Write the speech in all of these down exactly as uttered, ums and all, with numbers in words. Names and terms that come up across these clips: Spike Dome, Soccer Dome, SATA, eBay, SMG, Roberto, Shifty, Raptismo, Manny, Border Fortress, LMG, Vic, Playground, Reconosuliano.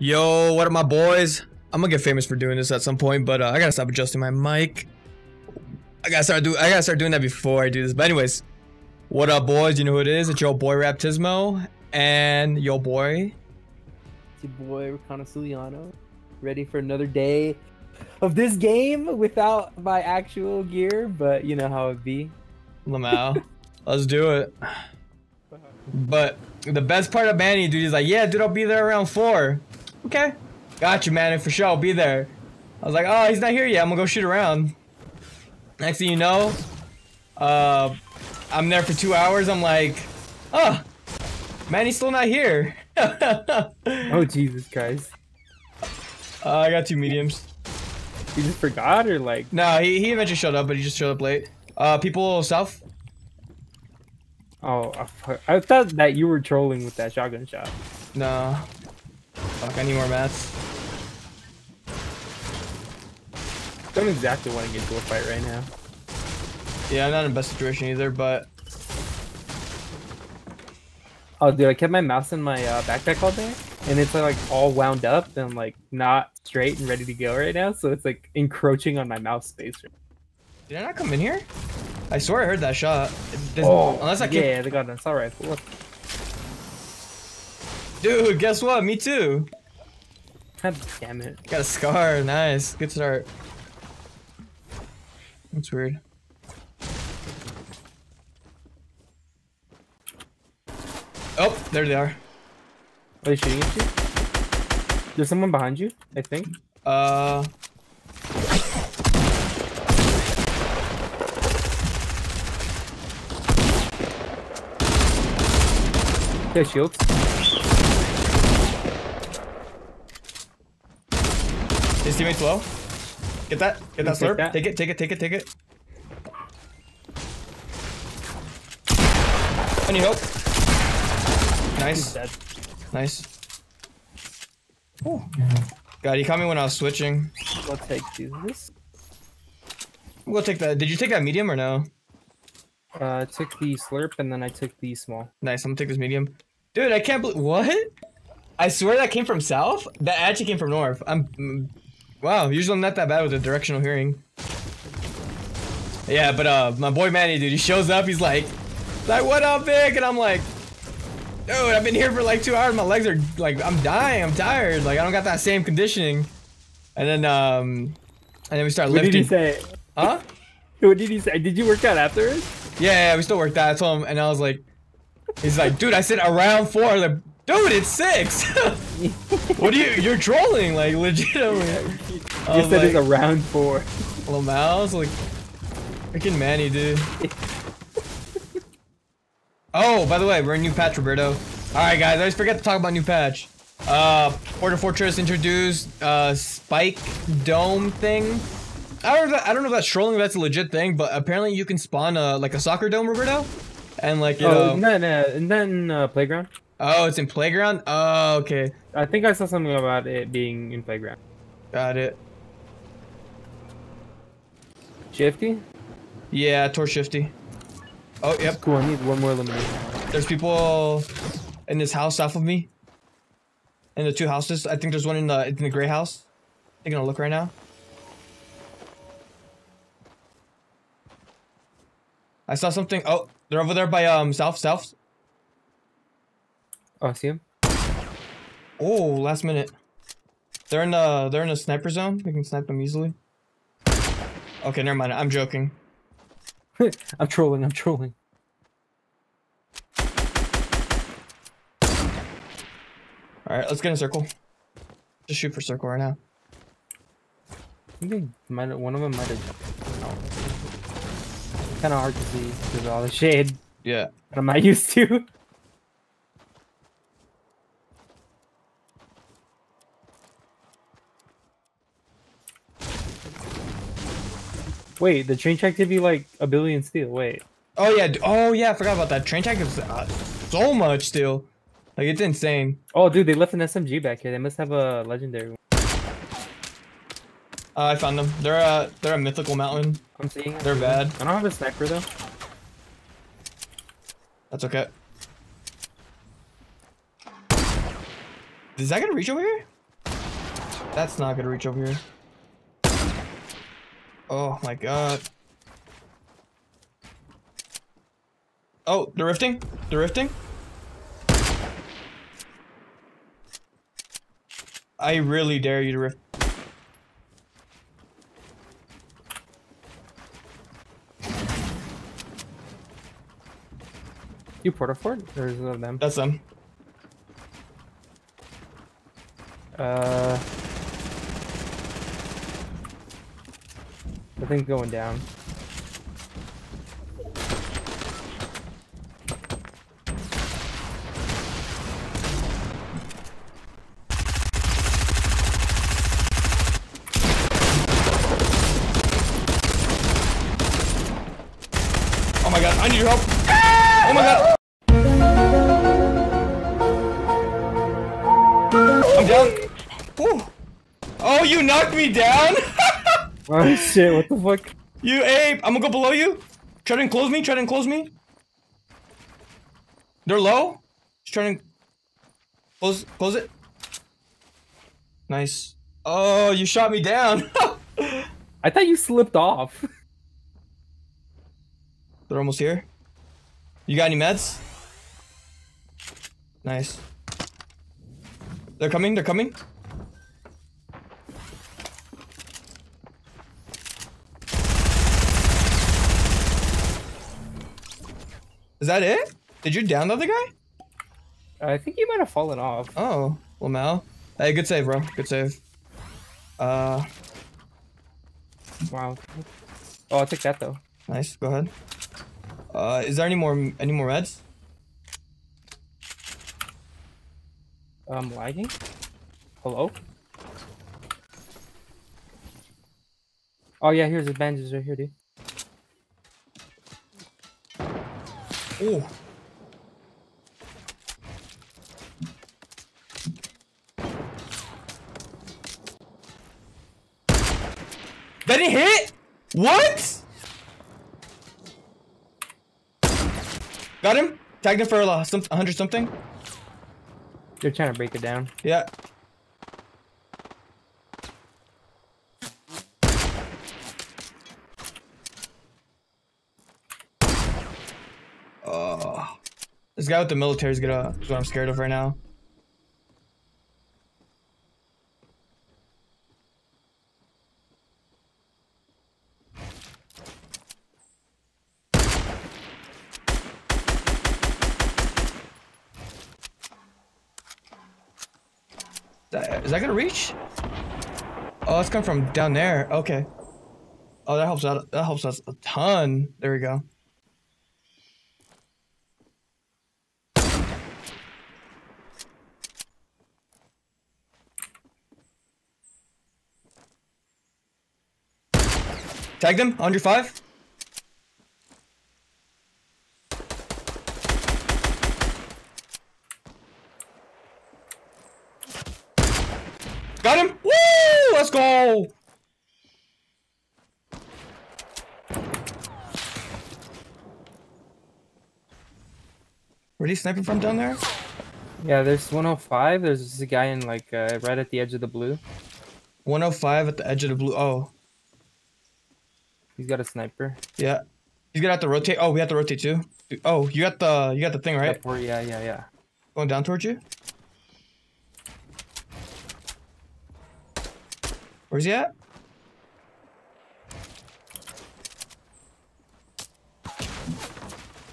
Yo, what up, my boys? I'm gonna get famous for doing this at some point, but uh, I gotta stop adjusting my mic. I gotta start do. I gotta start doing that before I do this. But anyways, what up, boys? You know who it is? It's your boy Raptismo and your boy. It's your boy Reconosuliano, ready for another day of this game without my actual gear, but you know how it be. Lamau, let's do it. But the best part of Manny, dude, he's like, "Yeah, dude, I'll be there around four." Okay, got you, man. For sure, I'll be there. I was like, oh, he's not here yet. I'm gonna go shoot around. Next thing you know, uh, I'm there for two hours. I'm like, oh, man, he's still not here. Oh, Jesus Christ. Uh, I got two mediums. He just forgot, or like? No, he, he eventually showed up, but he just showed up late. Uh, people south. Oh, I thought that you were trolling with that shotgun shot. No. Fuck, I need more mats. Don't exactly want to get into a fight right now. Yeah, I'm not in the best situation either, but... Oh, dude, I kept my mouse in my uh, backpack all day, and it's like all wound up and like not straight and ready to go right now, so it's like encroaching on my mouse space. Did I not come in here? I swear I heard that shot. There's oh, no, unless I can... yeah, they got an assault rifle. Look. Dude, guess what? Me too. God damn it. Got a scar. Nice. Good start. That's weird. Oh, there they are. Are they shooting at you? There's someone behind you, I think. Uh. Yeah, shields. His teammate's low. Get that. Get that slurp. Take, that. take it, take it, take it, take it. I need help. Nice. Nice. Oh. God, he caught me when I was switching. I'll take this. I'm gonna take that. Did you take that medium or no? Uh, I took the slurp and then I took the small. Nice, I'm gonna take this medium. Dude, I can't believe. What? I swear that came from south? That actually came from north. I'm. Wow, usually I'm not that bad with the directional hearing. Yeah, but uh, my boy Manny, dude, he shows up, he's like, like, what up, Vic? And I'm like, dude, I've been here for like two hours, my legs are, like, I'm dying, I'm tired, like, I don't got that same conditioning. And then, um, and then we start lifting. What did he say? Huh? What did he say? Did you work out afterwards? Yeah, yeah, we still worked out, I told him, and I was like, he's like, dude, I said around four, I was like, dude, it's six. What do you? You're trolling, like legitimately. You said like, it's a round four. Lamal's like, freaking Manny, dude. Oh, by the way, we're in new patch, Roberto. All right, guys, I always forget to talk about new patch. Uh, Border Fortress introduced uh Spike Dome thing. I don't know. If that, I don't know if that's trolling. If that's a legit thing, but apparently you can spawn a like a soccer dome, Roberto, and like you oh, know. Oh, no, and then uh, Playground. Oh, it's in Playground? Oh, okay. I think I saw something about it being in Playground. Got it. Shifty? Yeah, I tore Shifty. Oh, yep. That's cool, I need one more elimination. There's people in this house south of me. In the two houses. I think there's one in the, in the gray house. I'm gonna look right now. I saw something. Oh, they're over there by um south, south. Oh, I see him. Oh, last minute. They're in the they're in a sniper zone. We can snipe them easily. Okay, never mind. I'm joking. I'm trolling. I'm trolling. All right, let's get in a circle. Just shoot for circle right now. I think might one of them might have jumped out. Kind of hard to see because of all the shade. Yeah. But I'm not used to. Wait, the train track could be like a billion steel. Wait. Oh yeah. Oh yeah. I forgot about that. Train track is uh, so much steel. Like it's insane. Oh dude, they left an S M G back here. They must have a legendary one. Uh, I found them. They're a they're a mythical mountain. I'm seeing. They're them. Bad. I don't have a sniper though. That's okay. Is that gonna reach over here? That's not gonna reach over here. Oh my god. Oh, they're rifting? They're rifting? I really dare you to rift. You portal fort? There's them. That's them. Uh, I think going down. Oh my god! I need your help! Ah! Oh my god! I'm down. Ooh. Oh, you knocked me down? Oh shit, what the fuck? You ape! I'm gonna go below you. Try to enclose me, try to enclose me. They're low. Just try to close, close it. Nice. Oh, you shot me down. I thought you slipped off. They're almost here. You got any meds? Nice. They're coming, they're coming. Is that it? Did you down the other guy? I think you might have fallen off. Oh, well now. Hey, good save, bro. Good save. Uh. Wow. Oh, I'll take that though. Nice. Go ahead. Uh, is there any more any more meds? I'm lagging. Hello. Oh yeah, here's the bandages right here, dude. Ooh. That didn't hit? What? Got him? Tagged him for a hundred something. They're trying to break it down. Yeah. This guy with the military is gonna, is what I'm scared of right now. Is that, is that gonna reach? Oh, it's coming from down there. Okay. Oh, that helps out. That helps us a ton. There we go. Tag them, one hundred five. Got him! Woo! Let's go! Were they sniping from down there? Yeah, there's one oh five. There's a guy in like uh, right at the edge of the blue. one oh five at the edge of the blue. Oh. He's got a sniper. Yeah, he's gonna have to rotate. Oh, we have to rotate too. Oh, you got the you got the thing right. Yeah, yeah, yeah. Going down towards you. Where's he at?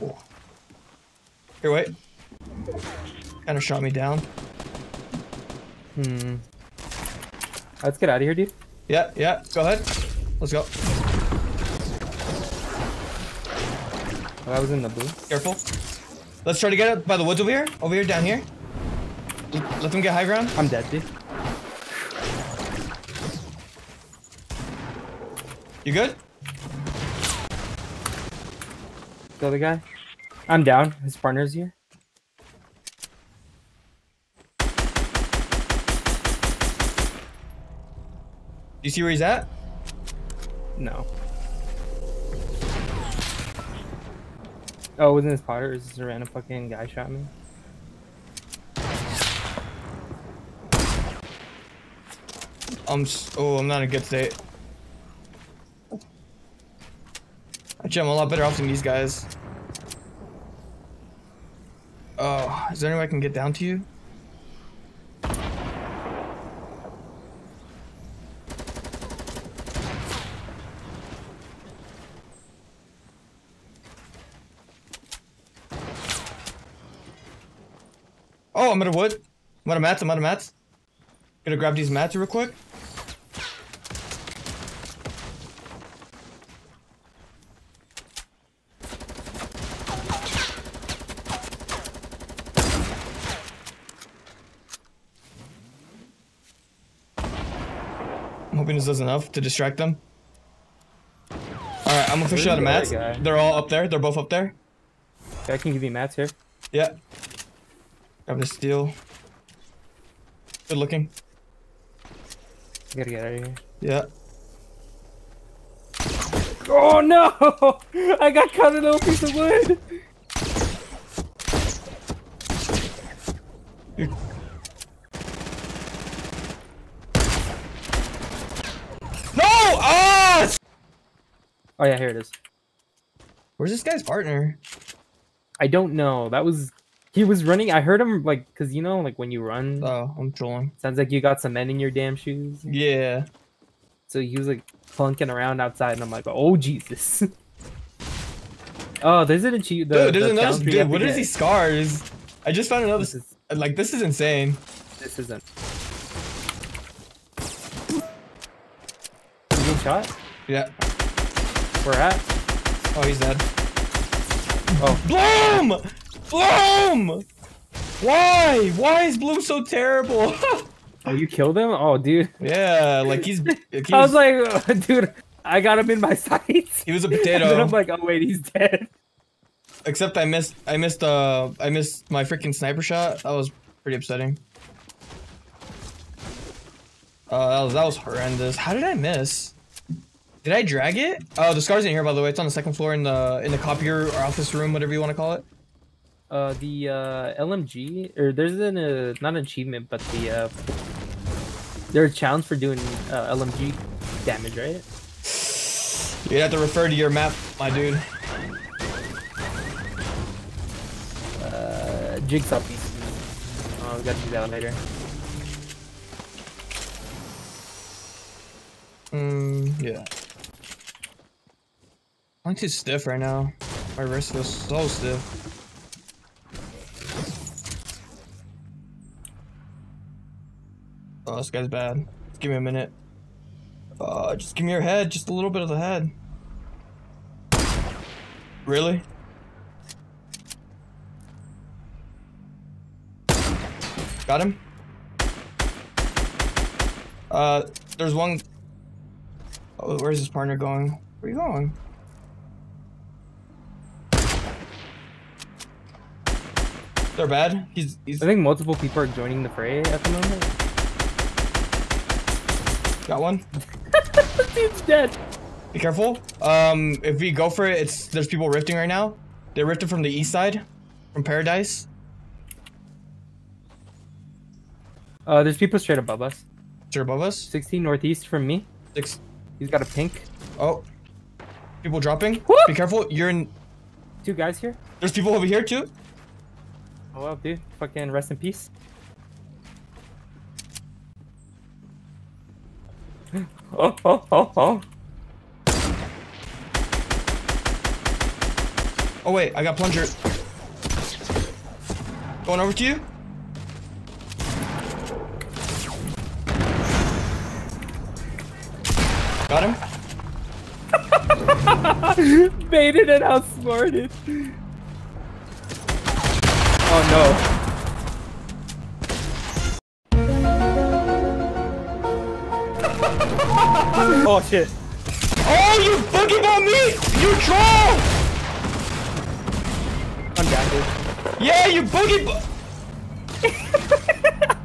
Whoa. Here, wait. Kind of shot me down. Hmm. Let's get out of here, dude. Yeah, yeah. Go ahead. Let's go. I was in the blue. Careful. Let's try to get up by the woods over here. Over here, down here. Let them get high ground. I'm dead, dude. You good? The other guy. I'm down. His partner's here. Do you see where he's at? No. Oh, wasn't this Potter? Or is this a random fucking guy shot me? I'm s oh, I'm not in a good state. Actually, I'm a lot better off than these guys. Oh, is there any way I can get down to you? Oh, I'm out of wood. I'm out of mats. I'm out of mats. Gonna grab these mats real quick. I'm hoping this does enough to distract them. Alright, I'm gonna push out of mats. They're all up there. They're both up there. Yeah, I can give you mats here. Yeah. Grab the steel. Good looking. I gotta get out of here. Yeah. Oh no! I got caught in a little piece of wood! No! Ah! Oh yeah, here it is. Where's this guy's partner? I don't know. That was... He was running. I heard him, like, because, you know, like, when you run. Oh, I'm trolling. Sounds like you got some men in your damn shoes. Yeah. So he was, like, plunking around outside, and I'm like, oh, Jesus. Oh, there's an achievement. Dude, there's the another. Dude, what are these scars? I just found another. This is, like, this is insane. This isn't. You getting shot? Yeah. Where at? Oh, he's dead. Oh. Bloom! Bloom! Why? Why is Bloom so terrible? Oh, you killed him? Oh, dude. Yeah, like he's. He I was, was like, oh, dude, I got him in my sights. He was a potato. And then I'm like, oh wait, he's dead. Except I missed. I missed. Uh, I missed my freaking sniper shot. That was pretty upsetting. Uh, that was that was horrendous. How did I miss? Did I drag it? Oh, the scar's in here, by the way. It's on the second floor in the in the copier or office room, whatever you want to call it. Uh, the uh, L M G, or there's an uh, not an achievement, but the uh, there are challenges for doing uh, L M G damage, right? You'd have to refer to your map, my dude. Uh, jigsaw piece. Oh, we gotta do that later. Hmm. Yeah. I'm too stiff right now. My wrist feels so stiff. Oh, this guy's bad. Give me a minute. Uh, just give me your head. Just a little bit of the head. Really? Got him? Uh, there's one... Oh, where's his partner going? Where are you going? They're bad? He's, he's... I think multiple people are joining the fray at the moment. Got one. Dude's dead. Be careful. Um, if we go for it, it's there's people rifting right now. They rifted from the east side, from Paradise. Uh, there's people straight above us. Straight above us. sixteen northeast from me. Six. He's got a pink. Oh. People dropping. Woo! Be careful. You're in. Two guys here. There's people over here too. Oh well, dude. Fucking rest in peace. Oh, oh, oh, oh. Oh, wait, I got plunger. Going over to you? Got him? Baited and outsmarted. Oh, no. Oh shit. Oh, you fucking on me! You troll! I'm down, dude. Yeah, you boogie bu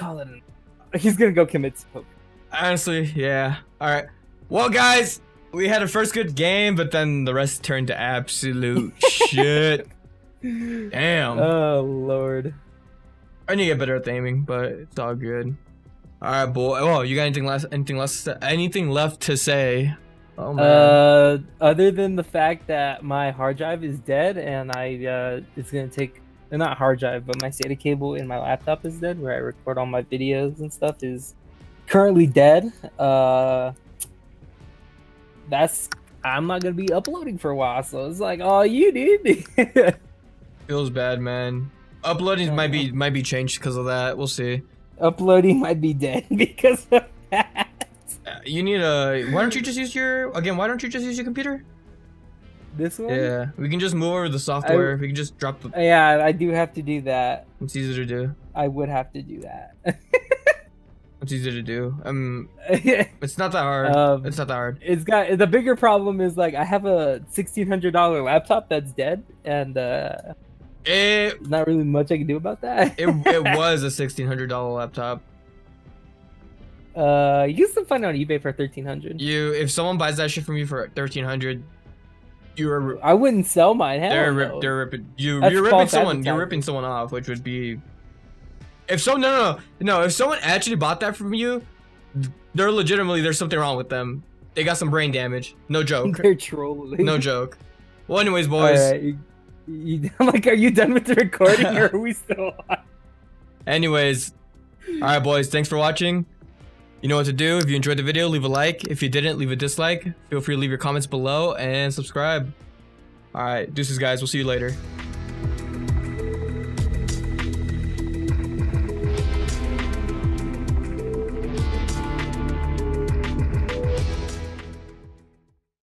Colin. He's gonna go commit to poke. Honestly, yeah. Alright. Well, guys, we had a first good game, but then the rest turned to absolute shit. Damn. Oh, Lord. I need to get better at the aiming, but it's all good. All right, boy. Oh, you got anything left? Anything left? Anything left to say? Oh man. Uh, other than the fact that my hard drive is dead, and I uh, it's gonna take not hard drive, but my SATA cable in my laptop is dead, where I record all my videos and stuff, is currently dead. Uh, that's I'm not gonna be uploading for a while, so it's like, oh, you dude. Feels bad, man. Uploading might be might be changed because of that. We'll see. Uploading might be dead because of that. You need a. Why don't you just use your again? Why don't you just use your computer? This one. Yeah, we can just move over the software. I, we can just drop the. Yeah, I do have to do that. It's easier to do. I would have to do that. It's easier to do. Um, it's not that hard. Um, it's not that hard. It's got the bigger problem is like I have a sixteen hundred dollar laptop that's dead, and uh, it not really much I can do about that. it it was a sixteen hundred dollar laptop. Uh, you can still find it on eBay for thirteen hundred. You, if someone buys that shit from you for thirteen hundred, you're. I wouldn't sell mine. Hell they're rip, they're ripping you. That's you're ripping someone. You're ripping someone off, which would be. If so, no, no, no, no. If someone actually bought that from you, they're legitimately there's something wrong with them. They got some brain damage. No joke. They're trolling. No joke. Well, anyways, boys. All right, you, you, I'm like, are you done with the recording, or are we still on? Anyways, all right, boys. Thanks for watching. You know what to do. If you enjoyed the video, leave a like. If you didn't, leave a dislike. Feel free to leave your comments below and subscribe. All right, deuces, guys. We'll see you later.